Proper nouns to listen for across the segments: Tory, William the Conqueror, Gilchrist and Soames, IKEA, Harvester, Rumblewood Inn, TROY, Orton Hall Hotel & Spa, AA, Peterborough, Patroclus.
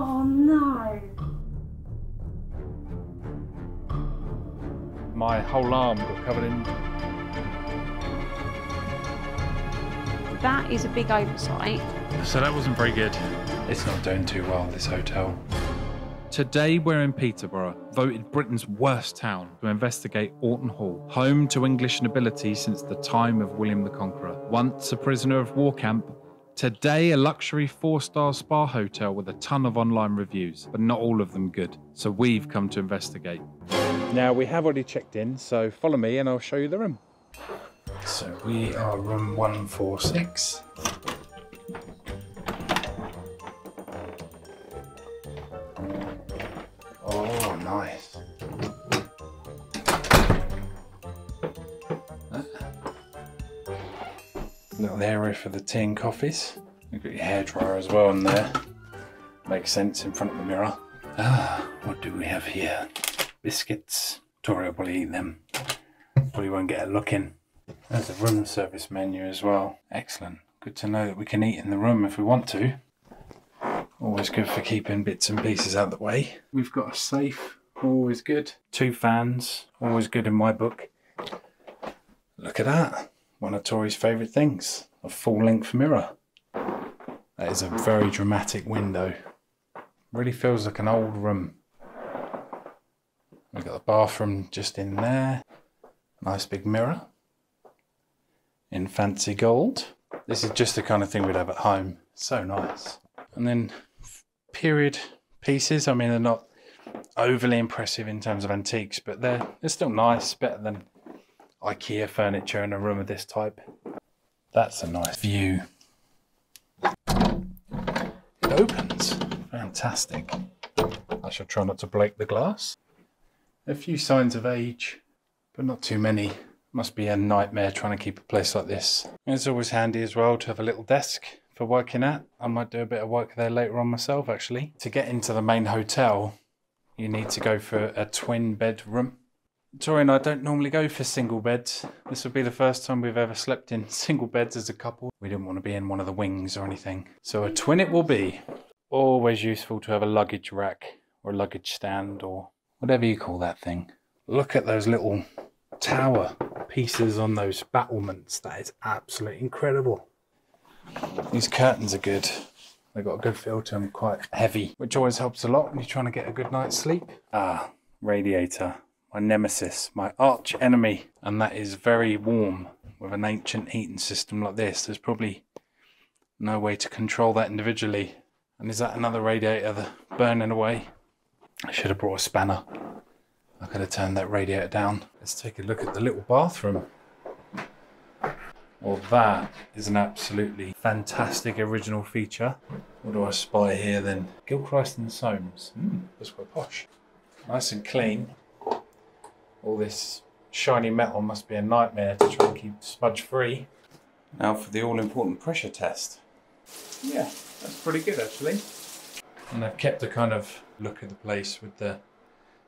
Oh no! My whole arm got covered in... That is a big oversight. So that wasn't very good. It's not doing too well, this hotel. Today we're in Peterborough, voted Britain's worst town, to investigate Orton Hall, home to English nobility since the time of William the Conqueror. Once a prisoner of war camp, today a luxury 4-star spa hotel with a ton of online reviews, but not all of them good. So we've come to investigate. Now we have already checked in, so follow me and I'll show you the room. So we are room 146. Oh, nice. Little area for the tea and coffees. You've got your hairdryer as well in there. Makes sense in front of the mirror. Ah, what do we have here? Biscuits. Tori will probably eat them. Probably won't get a look in. There's a room service menu as well. Excellent. Good to know that we can eat in the room if we want to. Always good for keeping bits and pieces out of the way. We've got a safe, always good. 2 fans, always good in my book. Look at that. One of Tori's favourite things, a full-length mirror. That is a very dramatic window. Really feels like an old room. We've got the bathroom just in there. Nice big mirror. In fancy gold. This is just the kind of thing we'd have at home. So nice. And then period pieces. I mean, they're not overly impressive in terms of antiques, but they're still nice, better than IKEA furniture in a room of this type. That's a nice view. It opens. Fantastic. I shall try not to break the glass. A few signs of age, but not too many. Must be a nightmare trying to keep a place like this. It's always handy as well to have a little desk for working at. I might do a bit of work there later on myself, actually. To get into the main hotel, you need to go for a twin bedroom. Tori and I don't normally go for single beds. This will be the first time we've ever slept in single beds as a couple. We didn't want to be in one of the wings or anything. So a twin it will be. Always useful to have a luggage rack or a luggage stand or whatever you call that thing. Look at those little tower pieces on those battlements. That is absolutely incredible. These curtains are good. They've got a good feel to them, quite heavy, which always helps a lot when you're trying to get a good night's sleep. Ah, radiator, my nemesis, my arch enemy. And that is very warm. With an ancient heating system like this, there's probably no way to control that individually. And is that another radiator burning away? I should have brought a spanner. I could have turned that radiator down. Let's take a look at the little bathroom. Well, that is an absolutely fantastic original feature. What do I spy here then? Gilchrist and Soames. That's quite posh. Nice and clean. All this shiny metal must be a nightmare to try and keep smudge free. Now for the all-important pressure test. Yeah, that's pretty good actually. And I've kept the kind of look of the place with the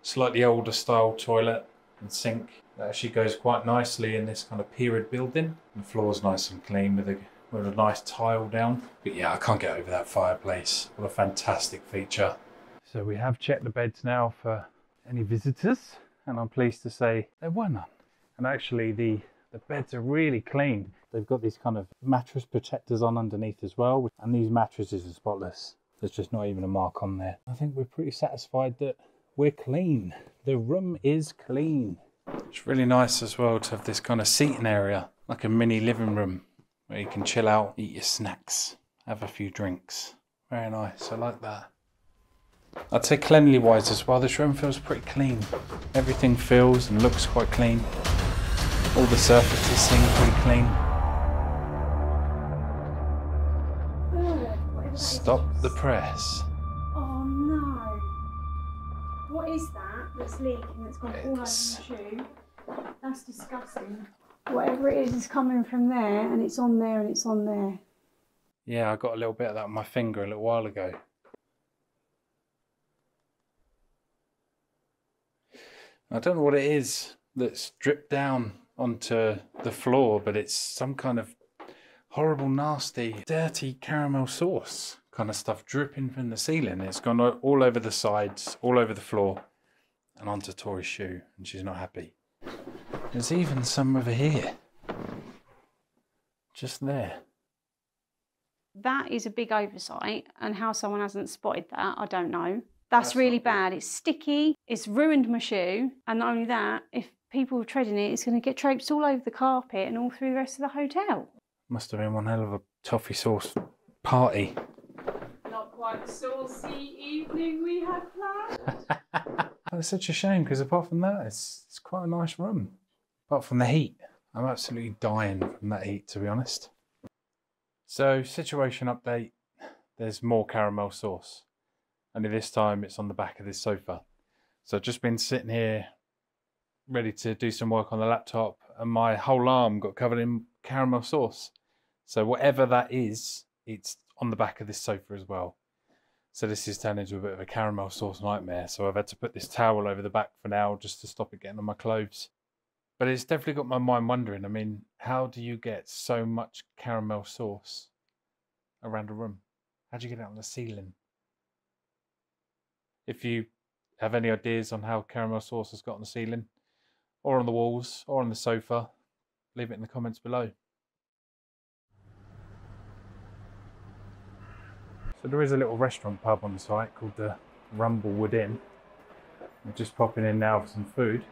slightly older style toilet and sink. That actually goes quite nicely in this kind of period building. The floor's nice and clean with a nice tile down. But yeah, I can't get over that fireplace. What a fantastic feature. So we have checked the beds now for any visitors, and I'm pleased to say there were none. And actually the beds are really clean. They've got these kind of mattress protectors on underneath as well, and these mattresses are spotless. There's just not even a mark on there. I think we're pretty satisfied that we're clean. The room is clean. It's really nice as well to have this kind of seating area, like a mini living room where you can chill out, eat your snacks, have a few drinks. Very nice, I like that. I'd say cleanly wise as well, this room feels pretty clean. Everything feels and looks quite clean. All the surfaces seem pretty clean. Stop the press. What is that that's leaking, that's gone all over my shoe? That's disgusting. Whatever it is coming from there, and it's on there, and it's on there. Yeah, I got a little bit of that on my finger a little while ago. I don't know what it is that's dripped down onto the floor, but it's some kind of horrible, nasty, dirty caramel sauce. kind of stuff dripping from the ceiling. It's gone all over the sides, all over the floor, and onto Tori's shoe, and she's not happy. There's even some over here. Just there. That is a big oversight, and how someone hasn't spotted that, I don't know. That's really bad. It's sticky, it's ruined my shoe, and not only that, if people are treading it, it's going to get traipsed all over the carpet and all through the rest of the hotel. Must have been one hell of a toffee sauce party. Not quite the saucy evening we had planned. That's such a shame, because apart from that, it's quite a nice room. Apart from the heat. I'm absolutely dying from that heat, to be honest. So, situation update. There's more caramel sauce. Only this time it's on the back of this sofa. So I've just been sitting here ready to do some work on the laptop, and my whole arm got covered in caramel sauce. So whatever that is, it's on the back of this sofa as well. So this is turned into a bit of a caramel sauce nightmare. So I've had to put this towel over the back for now just to stop it getting on my clothes. But it's definitely got my mind wondering, I mean, how do you get so much caramel sauce around a room? How do you get it on the ceiling? If you have any ideas on how caramel sauce has got on the ceiling, or on the walls, or on the sofa, leave it in the comments below. So there is a little restaurant pub on the site called the Rumblewood Inn. We're just popping in now for some food.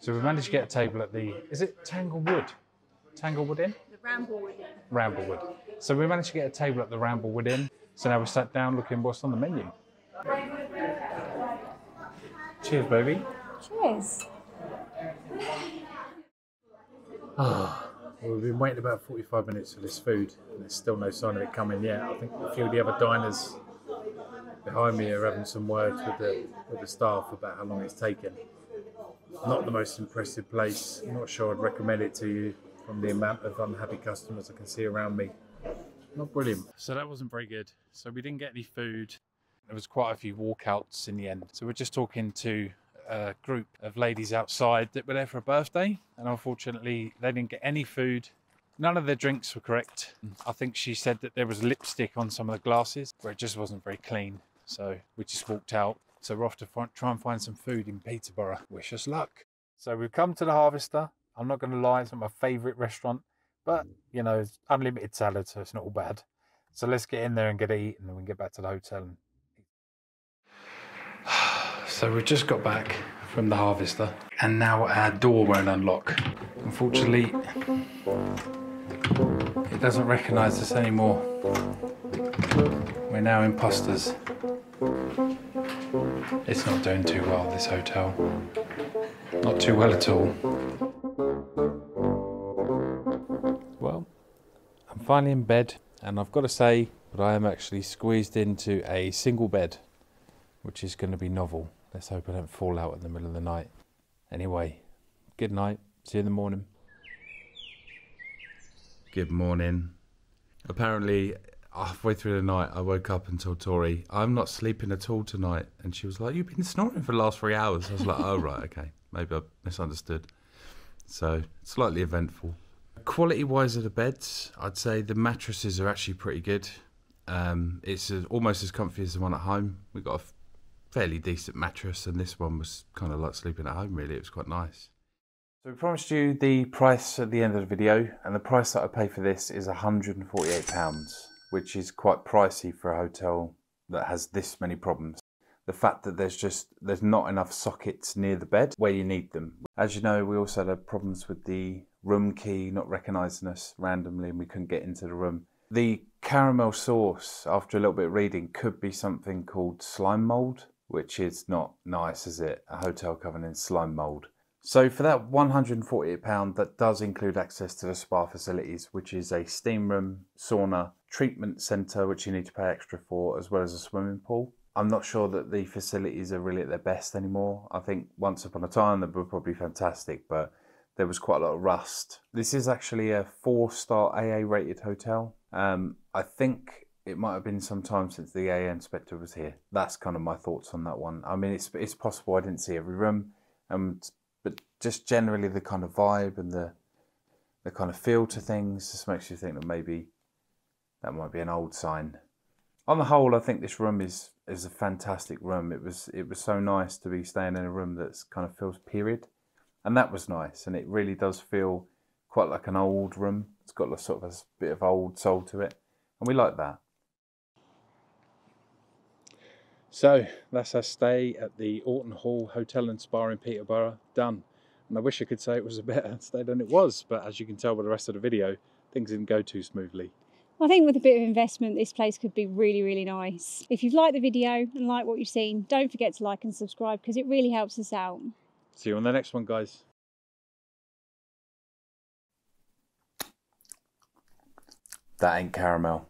So we've managed to get a table at the, is it Tanglewood? Tanglewood Inn? The Ramblewood Inn. Ramblewood. So we managed to get a table at the Ramblewood Inn. So now we're sat down looking what's on the menu. Cheers, baby. Cheers. Oh, well, we've been waiting about 45 minutes for this food, and there's still no sign of it coming yet. I think a few of the other diners behind me are having some words with the staff about how long it's taken. Not the most impressive place. I'm not sure I'd recommend it to you from the amount of unhappy customers I can see around me. Not brilliant. So that wasn't very good. So we didn't get any food. There was quite a few walkouts in the end. So we're just talking to a group of ladies outside that were there for a birthday, and unfortunately they didn't get any food. None of their drinks were correct. I think she said that there was lipstick on some of the glasses, where it just wasn't very clean. So we just walked out. So we're off to try and find some food in Peterborough. Wish us luck. So we've come to the Harvester. I'm not going to lie, it's not my favourite restaurant, but you know, it's unlimited salad, so it's not all bad. So let's get in there and get a eat, and then we can get back to the hotel and so we've just got back from the Harvester, and now our door won't unlock. Unfortunately, it doesn't recognise us anymore. We're now imposters. It's not doing too well, this hotel. Not too well at all. Well, I'm finally in bed, and I've got to say that I am actually squeezed into a single bed, which is going to be novel. Let's hope I don't fall out in the middle of the night. Anyway, good night. See you in the morning. Good morning. Apparently, halfway through the night, I woke up and told Tori, I'm not sleeping at all tonight. And she was like, you've been snoring for the last 3 hours. I was like, oh, right, okay. Maybe I misunderstood. So, slightly eventful. Quality-wise of the beds, I'd say the mattresses are actually pretty good. It's almost as comfy as the one at home. We got a fairly decent mattress, and this one was kind of like sleeping at home, really. It was quite nice. So we promised you the price at the end of the video, and the price that I pay for this is £148, which is quite pricey for a hotel that has this many problems. The fact that there's not enough sockets near the bed where you need them. As you know, we also had problems with the room key not recognising us randomly, and we couldn't get into the room. The caramel sauce, after a little bit of reading, could be something called slime mould, which is not nice, is it? A hotel covered in slime mould. So for that £148, that does include access to the spa facilities, which is a steam room, sauna, treatment centre, which you need to pay extra for, as well as a swimming pool. I'm not sure that the facilities are really at their best anymore. I think once upon a time they were probably fantastic, but there was quite a lot of rust. This is actually a 4-star AA-rated hotel. I think it might have been some time since the AA inspector was here. That's kind of my thoughts on that one. I mean, it's possible I didn't see every room, but just generally the kind of vibe and the kind of feel to things just makes you think that maybe that might be an old sign. On the whole, I think this room is a fantastic room. It was so nice to be staying in a room that's kind of feels period, and that was nice. And it really does feel quite like an old room. It's got a sort of a bit of old soul to it, and we like that. So that's our stay at the Orton Hall Hotel and Spa in Peterborough done. And I wish I could say it was a better stay than it was, but as you can tell by the rest of the video, things didn't go too smoothly. I think with a bit of investment, this place could be really, really nice. If you've liked the video and like what you've seen, don't forget to like and subscribe because it really helps us out. See you on the next one, guys. That ain't caramel.